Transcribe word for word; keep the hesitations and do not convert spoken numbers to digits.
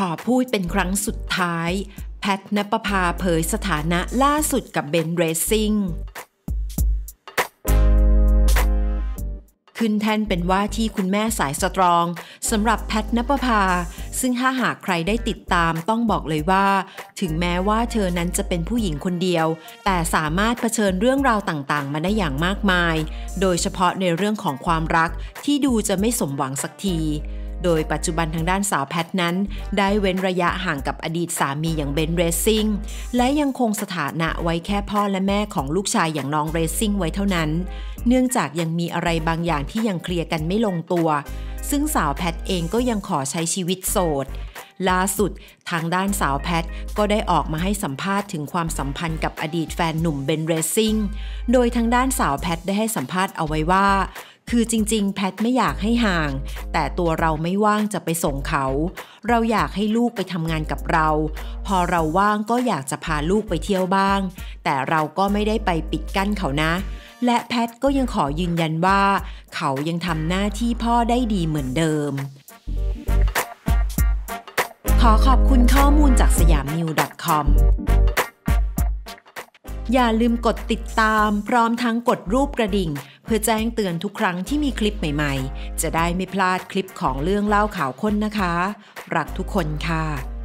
ขอพูดเป็นครั้งสุดท้ายแพทณปภาเผยสถานะล่าสุดกับเบนซ์เรซซิ่งขึ้นแท่นเป็นว่าที่คุณแม่สายสตรองสำหรับแพทณปภาซึ่งถ้าหากใครได้ติดตามต้องบอกเลยว่าถึงแม้ว่าเธอนั้นจะเป็นผู้หญิงคนเดียวแต่สามารถเผชิญเรื่องราวต่างๆมาได้อย่างมากมายโดยเฉพาะในเรื่องของความรักที่ดูจะไม่สมหวังสักทีโดยปัจจุบันทางด้านสาวแพทนั้นได้เว้นระยะห่างกับอดีตสามีอย่างเบนซ์เรซซิ่งและยังคงสถานะไว้แค่พ่อและแม่ของลูกชายอย่างน้องเรซซิ่งไว้เท่านั้นเนื่องจากยังมีอะไรบางอย่างที่ยังเคลียร์กันไม่ลงตัวซึ่งสาวแพทเองก็ยังขอใช้ชีวิตโสดล่าสุดทางด้านสาวแพทก็ได้ออกมาให้สัมภาษณ์ถึงความสัมพันธ์กับอดีตแฟนหนุ่มเบนซ์เรซซิ่งโดยทางด้านสาวแพทได้ให้สัมภาษณ์เอาไว้ว่าคือจริงๆแพทไม่อยากให้ห่างแต่ตัวเราไม่ว่างจะไปส่งเขาเราอยากให้ลูกไปทำงานกับเราพอเราว่างก็อยากจะพาลูกไปเที่ยวบ้างแต่เราก็ไม่ได้ไปปิดกั้นเขานะและแพทก็ยังขอยืนยันว่าเขายังทำหน้าที่พ่อได้ดีเหมือนเดิมขอขอบคุณข้อมูลจากสยามนิว .comอย่าลืมกดติดตามพร้อมทั้งกดรูปกระดิ่งเพื่อแจ้งเตือนทุกครั้งที่มีคลิปใหม่ๆจะได้ไม่พลาดคลิปของเรื่องเล่าข่าวข้นนะคะรักทุกคนค่ะ